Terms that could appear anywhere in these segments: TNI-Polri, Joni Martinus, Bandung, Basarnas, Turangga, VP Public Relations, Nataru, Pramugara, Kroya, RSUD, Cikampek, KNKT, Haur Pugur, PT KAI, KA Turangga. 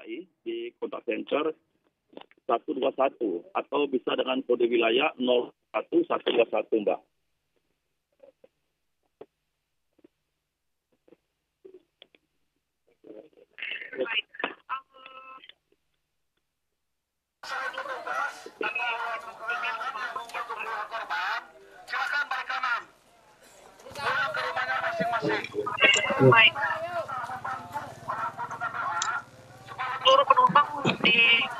KAI di kontak senter 121 atau bisa dengan kode wilayah 01121, Mbak. Baik. Silakan balik kanan. Pulang ke rumahnya masing-masing. Baik. Seluruh penumpang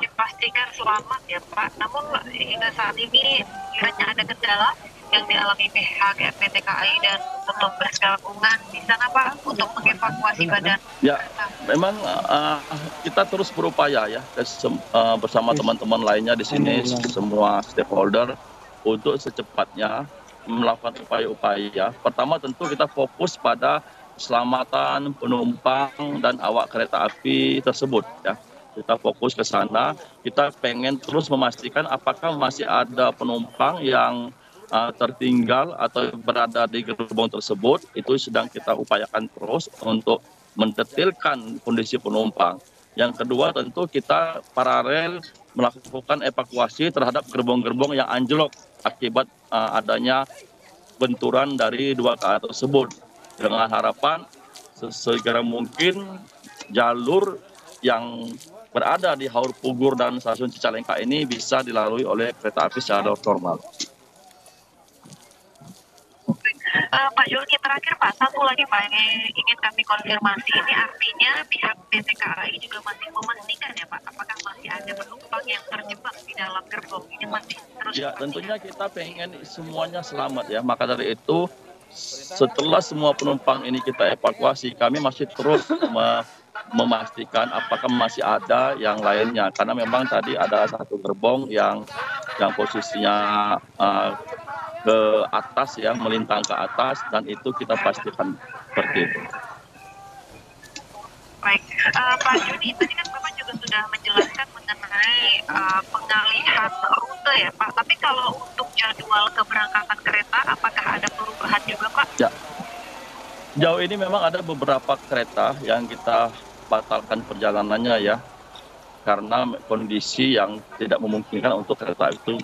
dipastikan selamat ya, Pak. Namun hingga saat ini kiranya ada kendala yang dialami pihak PT KAI dan petugas gabungan di sana, Pak, untuk mengevakuasi badan. Ya, memang kita terus berupaya ya bersama teman-teman lainnya di sini, semua stakeholder untuk secepatnya melakukan upaya-upaya. Pertama tentu kita fokus pada keselamatan penumpang dan awak kereta api tersebut ya. Kita fokus ke sana. Kita pengen terus memastikan apakah masih ada penumpang yang tertinggal atau berada di gerbong tersebut. Itu sedang kita upayakan terus untuk mendetilkan kondisi penumpang. Yang kedua tentu kita paralel melakukan evakuasi terhadap gerbong-gerbong yang anjlok akibat adanya benturan dari dua KA tersebut, dengan harapan segera mungkin jalur yang berada di Haur Pugur dan Stasiun Cicalengka ini bisa dilalui oleh kereta api secara normal. Pak Julki, terakhir Pak, satu lagi Pak yang ingin kami konfirmasi, ini artinya pihak PT KAI juga masih memastikan ya Pak, apakah masih ada penumpang yang terjebak di dalam gerbong ini masih terus? Ya, tentunya kita pengen semuanya selamat ya, maka dari itu setelah semua penumpang ini kita evakuasi, kami masih terus memastikan apakah masih ada yang lainnya, karena memang tadi ada satu gerbong yang posisinya ke atas ya, melintang ke atas, dan itu kita pastikan seperti itu. Baik, Pak Juni, tadi kan Bapak juga sudah menjelaskan mengenai pengalihan rute ya Pak, tapi kalau untuk jadwal keberangkatan kereta apakah ada perubahan juga Pak? Ya, jauh ini memang ada beberapa kereta yang kita batalkan perjalanannya ya, karena kondisi yang tidak memungkinkan untuk kereta api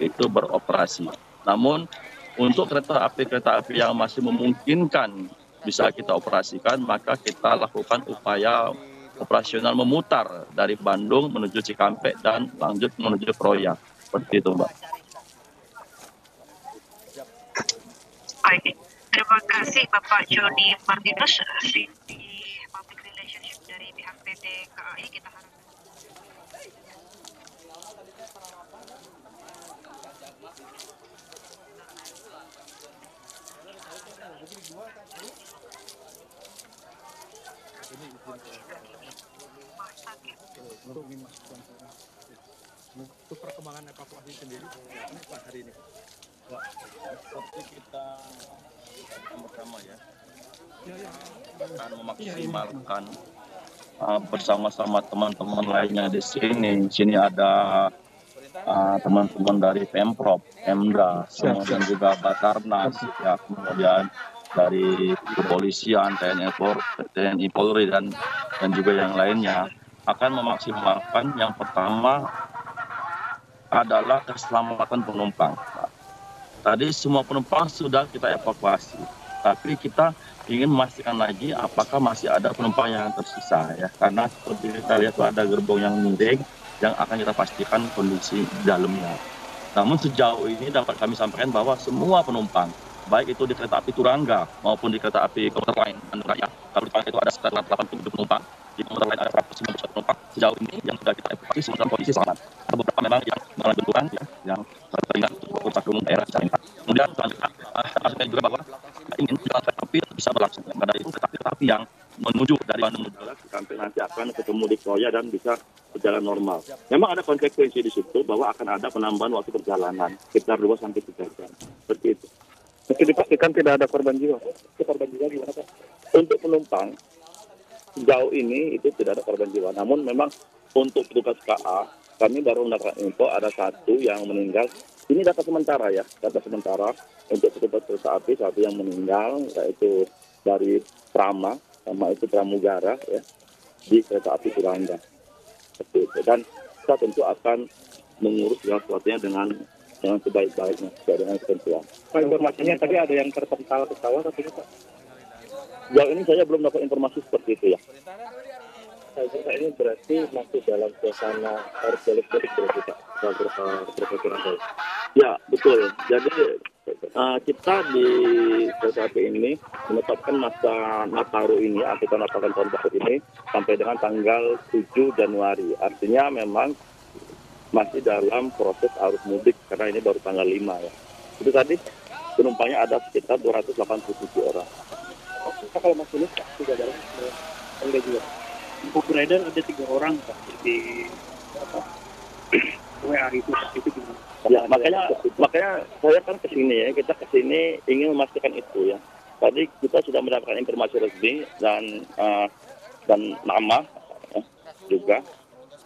itu beroperasi. Namun untuk kereta api yang masih memungkinkan bisa kita operasikan, maka kita lakukan upaya operasional memutar dari Bandung menuju Cikampek dan lanjut menuju Kroya. Seperti itu, Mbak. Baik, terima kasih Bapak Joni Martinus, VP Public Relationship dari pihak PT KAI. Kita harapkan untuk perkembangan evakuasi sendiri hari ini seperti kita bersama ya, akan memaksimalkan bersama-sama teman-teman lainnya di sini. Di sini ada teman-teman dari Pemprov, Pemda, kemudian juga Basarnas, ya, kemudian dari kepolisian, TNI-Polri dan juga yang lainnya, akan memaksimalkan yang pertama adalah keselamatan penumpang. Tadi semua penumpang sudah kita evakuasi, tapi kita ingin memastikan lagi apakah masih ada penumpang yang tersisa ya, karena seperti kita lihat ada gerbong yang miring yang akan kita pastikan kondisi dalamnya. Namun sejauh ini dapat kami sampaikan bahwa semua penumpang, baik itu di kereta api Turangga maupun di kereta api komuter lain Bandung Raya, kalau di Turangga itu ada sekitar 87 penumpang, di komuter lain ada 191 penumpang. Sejauh ini yang sudah kita evakuasi semua dalam kondisi selamat. Ada beberapa memang yang mengalami benturan ya, yang teringat untuk urusan umum daerah Cicalengka. Kemudian selanjutnya kami juga bahwa ingin jalan kereta api bisa berlangsung. Maka dari itu kereta api yang menuju dari Bandung sampai nanti akan ketemu di Kroya dan bisa berjalan normal. Memang ada konsekuensi di situ bahwa akan ada penambahan waktu perjalanan sekitar 2 sampai 3 jam. Seperti itu. Meski dipastikan tidak ada korban jiwa. Korban jiwa gimana Pak? Untuk penumpang jauh ini itu tidak ada korban jiwa. Namun memang untuk petugas KA kami baru mendapatkan info ada satu yang meninggal. Ini data sementara ya, data sementara untuk petugas kereta api satu yang meninggal, yaitu dari Pramugara ya. di kereta api Turangga. Dan kita tentu akan mengurus segala sesuatunya dengan sebaik-baiknya, dengan ketentuan. Pak, informasinya tadi ada yang terpental pesawat atau tidak, Pak? Jauh ini saya belum dapat informasi seperti itu, ya. Saya ini berarti masih dalam suasana arus balik berarti, Pak, dalam perjalanan saya. Ya, betul. Jadi kita di kereta api ini menetapkan masa Nataru ini, kita menetapkan tahun baru ini sampai dengan tanggal 7 Januari. Artinya memang masih dalam proses arus mudik karena ini baru tanggal 5, ya. Itu tadi penumpangnya ada sekitar 287 orang. Kita kalau Mas Yunus, Pak, sudah dalam enggak juga. Info beredar ada 3 orang, Pak, di WA itu, Pak, itu gimana? Ya, makanya saya kan kesini, ya, kita kesini ingin memastikan itu, ya. Tadi kita sudah mendapatkan informasi resmi dan nama juga,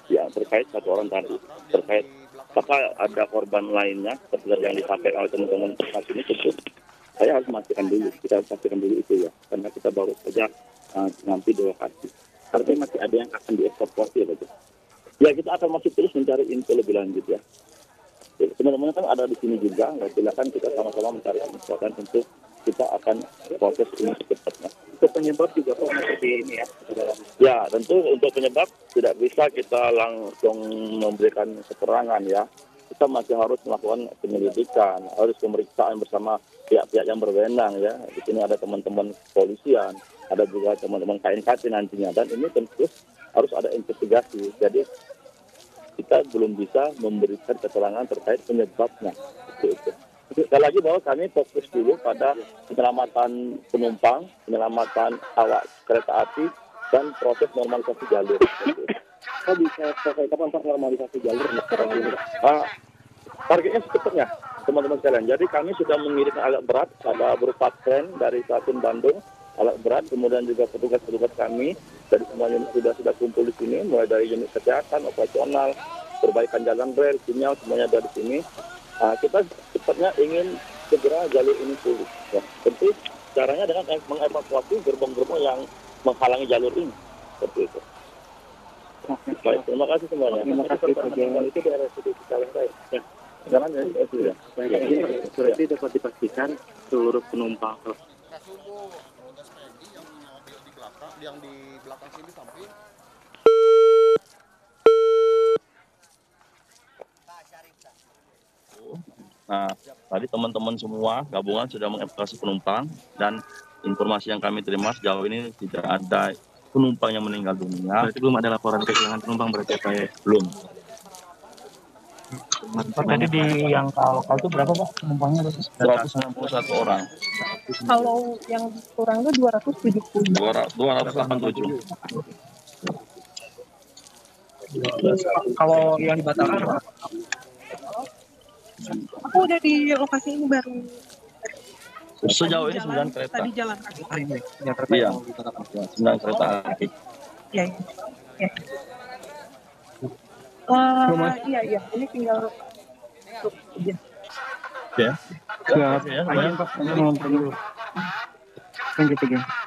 ya, terkait satu orang tadi, terkait apakah ada korban lainnya seperti yang disampaikan oleh teman-teman saat ini. Tentu saya harus memastikan dulu, kita harus pastikan dulu itu, ya, karena kita baru saja nanti di lokasi. Artinya masih ada yang akan dievakuasi, ya. Ya, kita akan masih terus mencari info lebih lanjut, ya. Teman-teman kan ada di sini juga, nggak, silakan kita sama-sama mencari kesempatan untuk kita akan proses ini secepatnya. Untuk penyebab juga seperti ini, ya? Ya, tentu untuk penyebab tidak bisa kita langsung memberikan keterangan, ya. Kita masih harus melakukan penyelidikan, harus pemeriksaan bersama pihak-pihak yang berwenang, ya. Di sini ada teman-teman kepolisian, ada juga teman-teman KNKT nantinya, dan ini tentu harus ada investigasi. Jadi kita belum bisa memberikan keterangan terkait penyebabnya. Sekali lagi bahwa kami fokus dulu pada penyelamatan penumpang, penyelamatan awak kereta api, dan proses normalisasi jalur. Kok bisa selesai kapan normalisasi jalur? Targetnya secepatnya, teman-teman sekalian. Jadi kami sudah mengirim alat berat, ada berupa kren dari Stasiun Bandung, alat berat, kemudian juga petugas-petugas kami dari semua unit sudah kumpul di sini, mulai dari unit kesehatan, operasional, perbaikan jalan rel, sinyal, semuanya dari sini. Kita secepatnya ingin segera jalur ini pulih, ya. Tentu caranya dengan mengevakuasi gerbong-gerbong yang menghalangi jalur ini, seperti itu. Baik, terima kasih semuanya. Terima kasih. Itu di RSUD Cikampek, ya. Jangan ya, itu ya. Berarti dapat dipastikan seluruh penumpang yang di belakang sini samping. Nah, tadi teman-teman semua gabungan sudah mengevakuasi penumpang, dan informasi yang kami terima sejauh ini tidak ada penumpang yang meninggal dunia. Berarti belum ada laporan kehilangan penumpang berarti, Pak, ya? Belum. Pak, tadi di yang lokal itu berapa, Pak, penumpangnya? 291 orang. Kalau yang kurang itu 270. 287. Kalau yang dibatalkan, Pak? Aku udah di lokasi ini baru. Sejauh ini 9 kereta. Tadi jalan kaki. Iya, 9 kereta kaki. Iya, iya. Iya, iya, ini tinggal tuh, ya. Ya. Siap. Ya, Pak. Thank you.